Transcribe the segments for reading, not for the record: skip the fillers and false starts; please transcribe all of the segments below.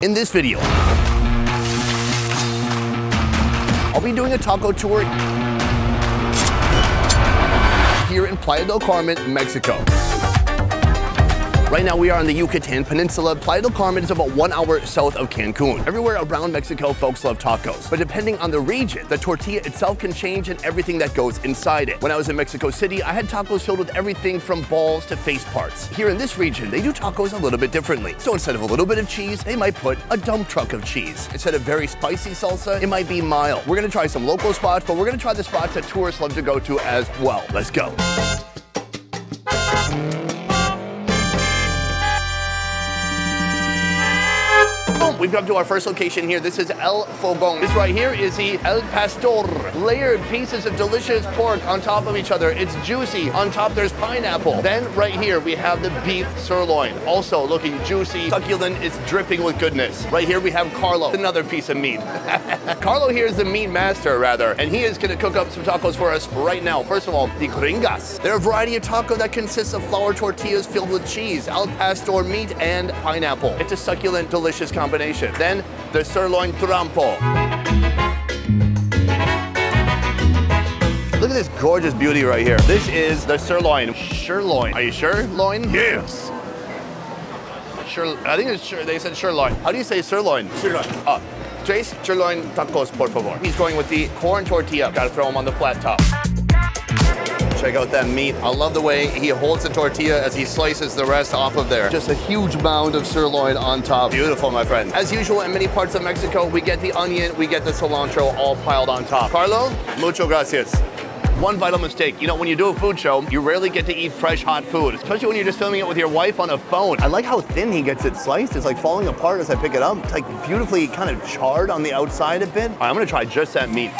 In this video, I'll be doing a taco tour here in Playa del Carmen, Mexico. Right now we are on the Yucatan Peninsula. Playa del Carmen is about 1 hour south of Cancun. Everywhere around Mexico, folks love tacos. But depending on the region, the tortilla itself can change and everything that goes inside it. When I was in Mexico City, I had tacos filled with everything from balls to face parts. Here in this region, they do tacos a little bit differently. So instead of a little bit of cheese, they might put a dump truck of cheese. Instead of very spicy salsa, it might be mild. We're gonna try some local spots, but we're gonna try the spots that tourists love to go to as well. Let's go. We've come to our first location here. This is El Fogon. This right here is the El Pastor. Layered pieces of delicious pork on top of each other. It's juicy. On top there's pineapple. Then right here we have the beef sirloin. Also looking juicy, succulent, it's dripping with goodness. Right here we have Carlo, another piece of meat. Carlo here is the meat master rather, and he is gonna cook up some tacos for us right now. First of all, the gringas. They're a variety of taco that consists of flour tortillas filled with cheese, El Pastor meat, and pineapple. It's a succulent, delicious combination. Then the sirloin trompo. Look at this gorgeous beauty right here. This is the sirloin. Sirloin. Are you sure? Loin? Yes. Sure. I think it's sure. They said sirloin. How do you say sirloin? Sirloin. Tres sirloin tacos, por favor. He's going with the corn tortilla. Gotta throw him on the flat top. Check out that meat. I love the way he holds the tortilla as he slices the rest off of there. Just a huge mound of sirloin on top. Beautiful, my friend. As usual, in many parts of Mexico, we get the onion, we get the cilantro all piled on top. Carlo, mucho gracias. One vital mistake. You know, when you do a food show, you rarely get to eat fresh, hot food, especially when you're just filming it with your wife on a phone. I like how thin he gets it sliced. It's like falling apart as I pick it up. It's like beautifully kind of charred on the outside a bit. All right, I'm gonna try just that meat.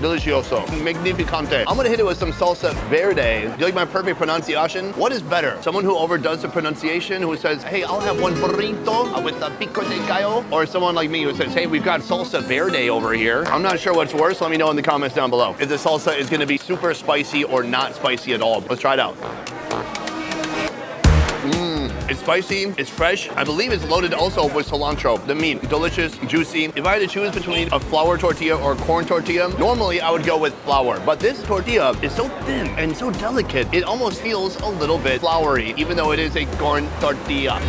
Delicioso. Magnificante. I'm gonna hit it with some salsa verde. Do you like my perfect pronunciation? What is better? Someone who overdoes the pronunciation, who says, hey, I'll have one burrito with a pico de gallo, or someone like me who says, hey, we've got salsa verde over here. I'm not sure what's worse. Let me know in the comments down below if the salsa is gonna be super spicy or not spicy at all. Let's try it out. It's spicy, it's fresh. I believe it's loaded also with cilantro, the meat. Delicious, juicy. If I had to choose between a flour tortilla or a corn tortilla, normally I would go with flour, but this tortilla is so thin and so delicate, it almost feels a little bit floury, even though it is a corn tortilla.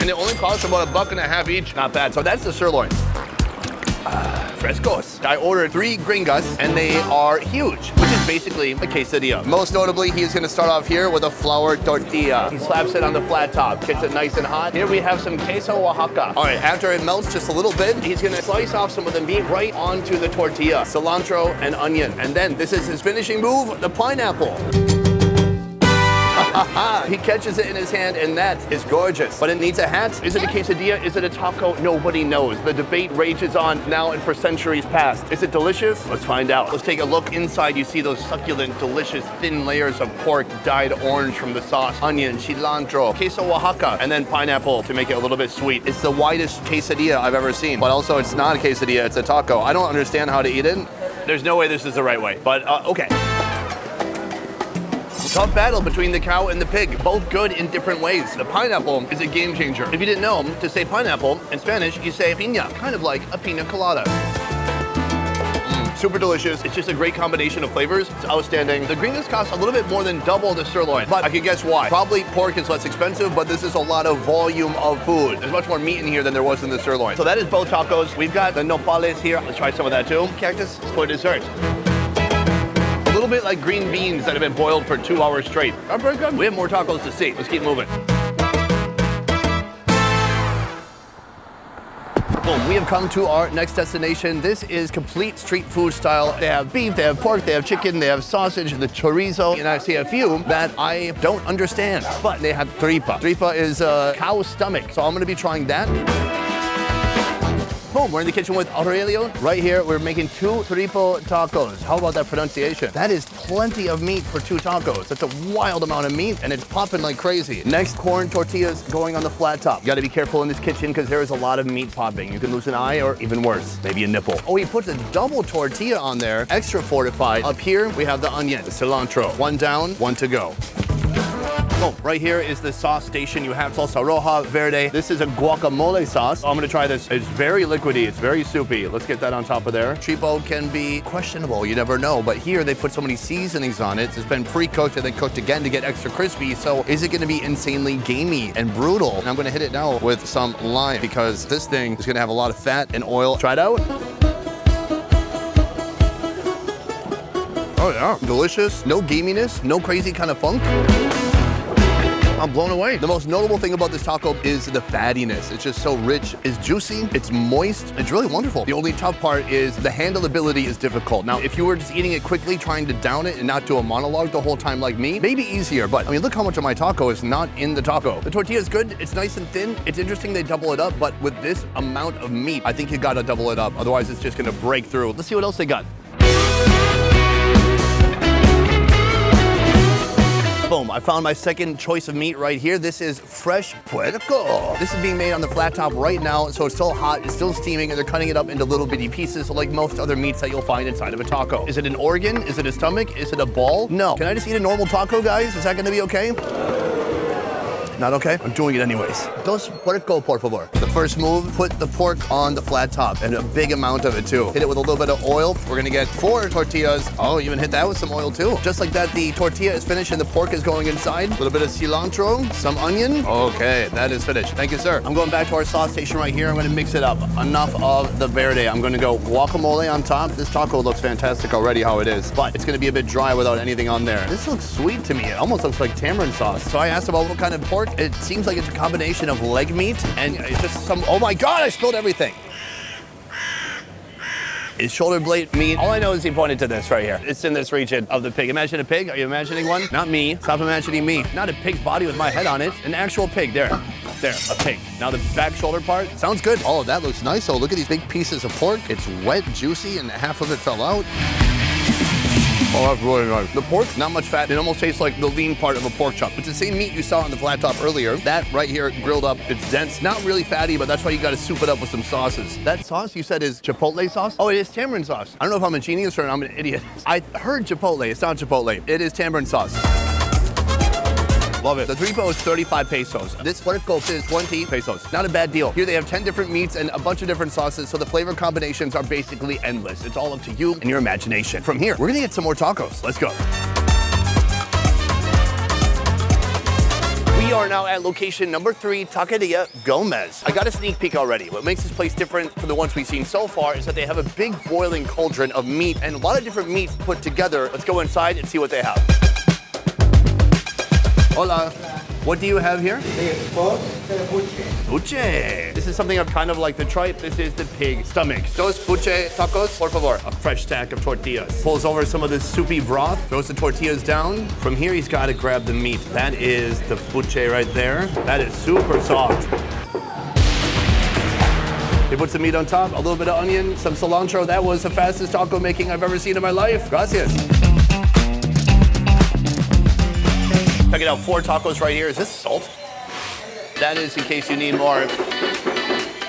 And it only costs about $1.50 each. Not bad, so that's the sirloin. Frescos. I ordered 3 gringas and they are huge, which is basically a quesadilla. Most notably, he is gonna start off here with a flour tortilla. He slaps it on the flat top, gets it nice and hot. Here we have some queso Oaxaca. All right, after it melts just a little bit, he's gonna slice off some of the meat right onto the tortilla, cilantro and onion. And then this is his finishing move, the pineapple. He catches it in his hand, and that is gorgeous. But it needs a hat. Is it a quesadilla? Is it a taco? Nobody knows. The debate rages on now and for centuries past. Is it delicious? Let's find out. Let's take a look inside. You see those succulent, delicious, thin layers of pork dyed orange from the sauce, onion, cilantro, queso Oaxaca, and then pineapple to make it a little bit sweet. It's the widest quesadilla I've ever seen, but also it's not a quesadilla, it's a taco. I don't understand how to eat it. There's no way this is the right way, but okay. Tough battle between the cow and the pig, both good in different ways. The pineapple is a game changer. If you didn't know, to say pineapple in Spanish, you say piña, kind of like a pina colada. Super delicious. It's just a great combination of flavors. It's outstanding. The gringas cost a little bit more than double the sirloin, but I could guess why. Probably pork is less expensive, but this is a lot of volume of food. There's much more meat in here than there was in the sirloin. So that is both tacos. We've got the nopales here. Let's try some of that too. Cactus for dessert. A little bit like green beans that have been boiled for 2 hours straight. That's pretty good. We have more tacos to see. Let's keep moving. Well, we have come to our next destination. This is complete street food style. They have beef, they have pork, they have chicken, they have sausage, the chorizo, and I see a few that I don't understand, but they have tripa. Tripa is a cow's stomach, so I'm gonna be trying that. Boom, we're in the kitchen with Aurelio. Right here, we're making 2 tripo tacos. How about that pronunciation? That is plenty of meat for 2 tacos. That's a wild amount of meat, and it's popping like crazy. Next, corn tortillas going on the flat top. You gotta be careful in this kitchen because there is a lot of meat popping. You can lose an eye or even worse, maybe a nipple. Oh, he puts a double tortilla on there, extra fortified. Up here, we have the onion, the cilantro. One down, one to go. Go. Right here is the sauce station. You have salsa roja, verde. This is a guacamole sauce. I'm gonna try this. It's very liquidy, it's very soupy. Let's get that on top of there. Cheapo can be questionable, you never know, but here they put so many seasonings on it. It's been pre-cooked and then cooked again to get extra crispy, so is it gonna be insanely gamey and brutal? And I'm gonna hit it now with some lime because this thing is gonna have a lot of fat and oil. Try it out. Oh yeah, delicious. No gaminess, no crazy kind of funk. I'm blown away. The most notable thing about this taco is the fattiness. It's just so rich. It's juicy, it's moist, it's really wonderful. The only tough part is the handleability is difficult. Now, if you were just eating it quickly, trying to down it and not do a monologue the whole time like me, maybe easier, but I mean, look how much of my taco is not in the taco. The tortilla is good, it's nice and thin. It's interesting they double it up, but with this amount of meat, I think you gotta double it up. Otherwise, it's just gonna break through. Let's see what else they got. Boom, I found my second choice of meat right here. This is fresh puerco. This is being made on the flat top right now, so it's still hot, it's still steaming, and they're cutting it up into little bitty pieces, like most other meats that you'll find inside of a taco. Is it an organ? Is it a stomach? Is it a ball? No. Can I just eat a normal taco, guys? Is that gonna be okay? Not okay? I'm doing it anyways. Dos puerco, por favor. The first move, put the pork on the flat top, and a big amount of it too. Hit it with a little bit of oil. We're gonna get 4 tortillas. Oh, you even hit that with some oil too. Just like that, the tortilla is finished and the pork is going inside. A little bit of cilantro, some onion. Okay, that is finished. Thank you, sir. I'm going back to our sauce station right here. I'm gonna mix it up. Enough of the verde. I'm gonna go guacamole on top. This taco looks fantastic already how it is, but it's gonna be a bit dry without anything on there. This looks sweet to me. It almost looks like tamarind sauce. So I asked about what kind of pork. It seems like it's a combination of leg meat and just some, oh my God, I spilled everything. It's shoulder blade meat. All I know is he pointed to this right here. It's in this region of the pig. Imagine a pig, are you imagining one? Not me, stop imagining me. Not a pig's body with my head on it, an actual pig, there, a pig. Now the back shoulder part, sounds good. Oh, that looks nice. Oh, look at these big pieces of pork. It's wet, juicy, and half of it fell out. Oh, that's really nice. The pork, not much fat. It almost tastes like the lean part of a pork chop. It's the same meat you saw on the flat top earlier. That right here, grilled up, it's dense. Not really fatty, but that's why you gotta soup it up with some sauces. That sauce you said is chipotle sauce? Oh, it is tamarind sauce. I don't know if I'm a genius or I'm an idiot. I heard chipotle, it's not chipotle. It is tamarind sauce. Love it. The tripo is 35 pesos. This puerco is 20 pesos. Not a bad deal. Here they have 10 different meats and a bunch of different sauces, so the flavor combinations are basically endless. It's all up to you and your imagination. From here, we're gonna get some more tacos. Let's go. We are now at location number 3, Taqueria Gomez. I got a sneak peek already. What makes this place different from the ones we've seen so far is that they have a big boiling cauldron of meat and a lot of different meats put together. Let's go inside and see what they have. Hola. What do you have here? Buche. This is something of kind of like the tripe. This is the pig stomach. Dos buche tacos, por favor. A fresh stack of tortillas. Pulls over some of this soupy broth, throws the tortillas down. From here, he's got to grab the meat. That is the buche right there. That is super soft. He puts the meat on top, a little bit of onion, some cilantro. That was the fastest taco making I've ever seen in my life. Gracias. Check it out, 4 tacos right here. Is this salt? That is in case you need more.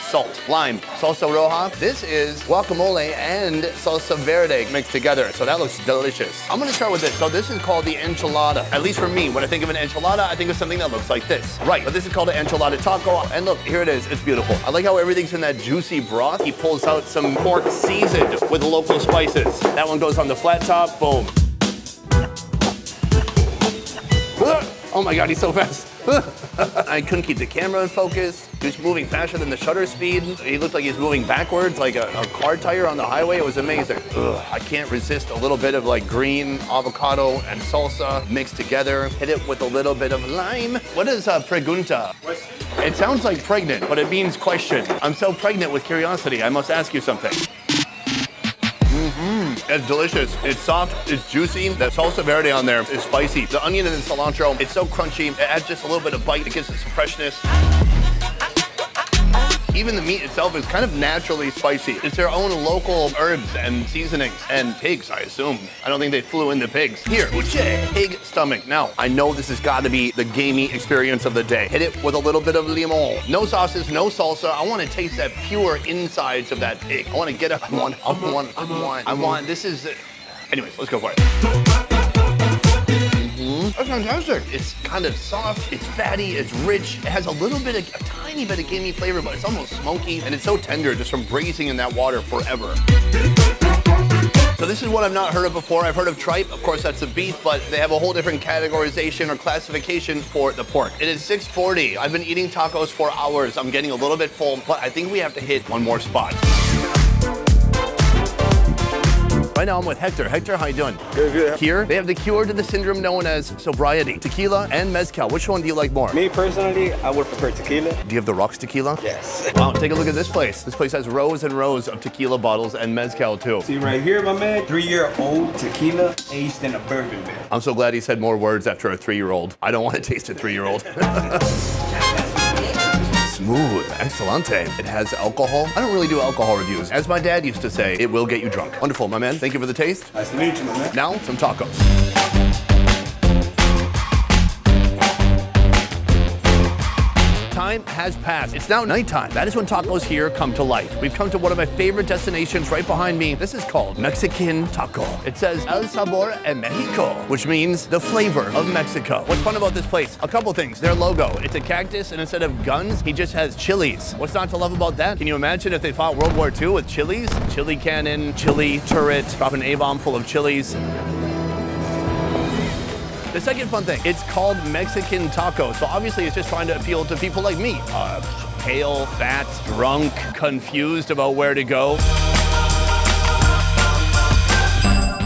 Salt, lime, salsa roja. This is guacamole and salsa verde mixed together, so that looks delicious. I'm gonna start with this. So this is called the enchilada. At least for me, when I think of an enchilada, I think of something that looks like this. Right, but this is called an enchilada taco, and look, here it is, it's beautiful. I like how everything's in that juicy broth. He pulls out some pork seasoned with local spices. That one goes on the flat top, boom. Oh my God, he's so fast. I couldn't keep the camera in focus. He was moving faster than the shutter speed. He looked like he was moving backwards like a car tire on the highway. It was amazing. Ugh, I can't resist a little bit of like green avocado and salsa mixed together. Hit it with a little bit of lime. What is pregunta? It sounds like pregnant, but it means question. I'm so pregnant with curiosity. I must ask you something. That's delicious. It's soft, it's juicy. That salsa verde on there is spicy. The onion and the cilantro, it's so crunchy. It adds just a little bit of bite. It gives it some freshness. Even the meat itself is kind of naturally spicy. It's their own local herbs and seasonings and pigs, I assume. I don't think they flew in the pigs. Here, pig stomach. Now, I know this has got to be the gamey experience of the day. Hit it with a little bit of limon. No sauces, no salsa. I want to taste that pure insides of that pig. I want to get up. I want. This is, anyways, let's go for it. That's fantastic. It's kind of soft, it's fatty, it's rich. It has a little bit of, a tiny bit of gamey flavor, but it's almost smoky. And it's so tender just from braising in that water forever. So this is one I've not heard of before. I've heard of tripe, of course that's the beef, but they have a whole different categorization or classification for the pork. It is 6:40, I've been eating tacos for hours. I'm getting a little bit full, but I think we have to hit one more spot. Right now I'm with Hector. Hector, how you doing? Good, good. Here, they have the cure to the syndrome known as sobriety. Tequila and mezcal. Which one do you like more? Me, personally, I would prefer tequila. Do you have the rocks tequila? Yes. Wow, take a look at this place. This place has rows and rows of tequila bottles and mezcal, too. See right here, my man, 3-year-old tequila aged in a bourbon barrel. I'm so glad he said more words after a 3-year-old. I don't want to taste a 3-year-old. Smooth, excellente. It has alcohol. I don't really do alcohol reviews. As my dad used to say, it will get you drunk. Wonderful, my man. Thank you for the taste. Nice to meet you, my man. Now, some tacos. Time has passed. It's now nighttime. That is when tacos here come to life. We've come to one of my favorite destinations right behind me. This is called Mexican Taco. It says El Sabor de Mexico, which means the flavor of Mexico. What's fun about this place? A couple things. Their logo. It's a cactus, and instead of guns, he just has chilies. What's not to love about that? Can you imagine if they fought World War II with chilies? Chili cannon, chili turret, drop an A-bomb full of chilies. The second fun thing, it's called Mexican Taco, so obviously it's just trying to appeal to people like me. Pale, fat, drunk, confused about where to go.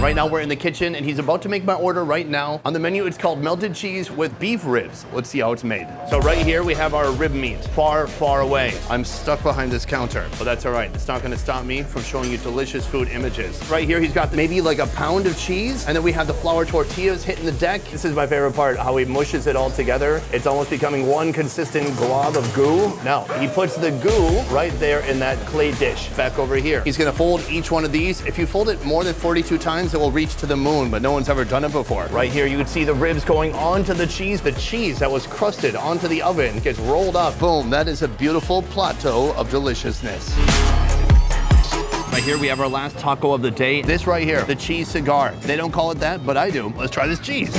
Right now we're in the kitchen and he's about to make my order right now. On the menu it's called melted cheese with beef ribs. Let's see how it's made. So right here we have our rib meat, far, far away. I'm stuck behind this counter, but that's all right. It's not gonna stop me from showing you delicious food images. Right here he's got maybe like a pound of cheese, and then we have the flour tortillas hitting the deck. This is my favorite part, how he mushes it all together. It's almost becoming one consistent glob of goo. Now, he puts the goo right there in that clay dish back over here. He's gonna fold each one of these. If you fold it more than 42 times, it will reach to the moon, but no one's ever done it before. Right here, you can see the ribs going onto the cheese. The cheese that was crusted onto the oven gets rolled up. Boom, that is a beautiful plateau of deliciousness. Right here, we have our last taco of the day. This right here, the cheese cigar. They don't call it that, but I do. Let's try this cheese.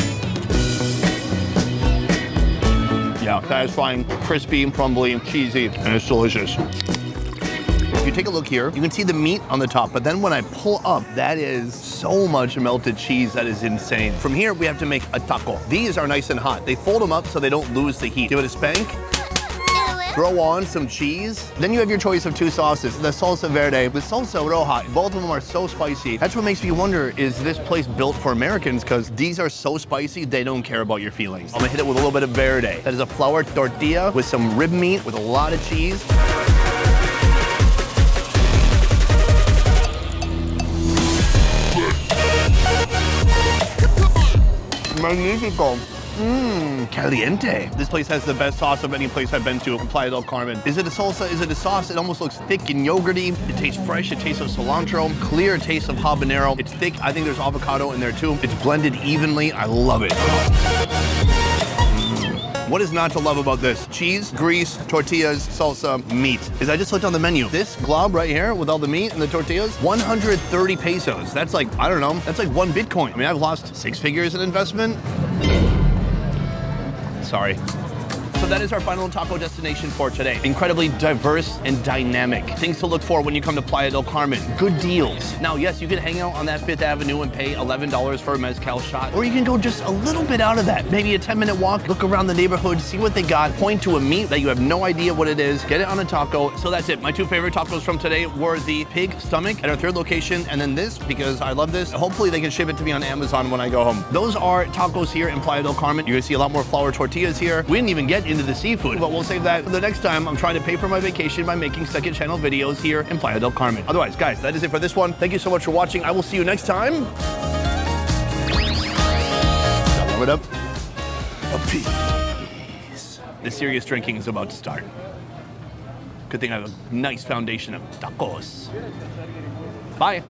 Yeah, satisfying, crispy, crumbly, cheesy, and it's delicious. If you take a look here, you can see the meat on the top, but then when I pull up, that is so much melted cheese, that is insane. From here, we have to make a taco. These are nice and hot. They fold them up so they don't lose the heat. Give it a spank. Throw on some cheese. Then you have your choice of two sauces, the salsa verde, the salsa roja. Both of them are so spicy. That's what makes me wonder, is this place built for Americans? Because these are so spicy, they don't care about your feelings. I'm gonna hit it with a little bit of verde. That is a flour tortilla with some rib meat, with a lot of cheese. Magnifico. Mmm, caliente. This place has the best sauce of any place I've been to in Playa del Carmen. Is it a salsa? Is it a sauce? It almost looks thick and yogurty. It tastes fresh. It tastes of cilantro. Clear taste of habanero. It's thick. I think there's avocado in there too. It's blended evenly. I love it. What is not to love about this? Cheese, grease, tortillas, salsa, meat. Because I just looked on the menu. This glob right here with all the meat and the tortillas, 130 pesos. That's like, I don't know, that's like 1 Bitcoin. I mean, I've lost 6 figures in investment. Sorry. So that is our final taco destination for today. Incredibly diverse and dynamic. Things to look for when you come to Playa del Carmen. Good deals. Now, yes, you can hang out on that 5th Avenue and pay $11 for a mezcal shot, or you can go just a little bit out of that. Maybe a 10-minute walk, look around the neighborhood, see what they got, point to a meat that you have no idea what it is, get it on a taco. So that's it. My 2 favorite tacos from today were the pig stomach at our 3rd location, and then this, because I love this. Hopefully they can ship it to me on Amazon when I go home. Those are tacos here in Playa del Carmen. You're gonna see a lot more flour tortillas here. We didn't even get into the seafood, but we'll save that for the next time. I'm trying to pay for my vacation by making second channel videos here in Playa del Carmen. Otherwise, guys, that is it for this one. Thank you so much for watching. I will see you next time. Warm it up. A piece. The serious drinking is about to start. Good thing I have a nice foundation of tacos. Bye.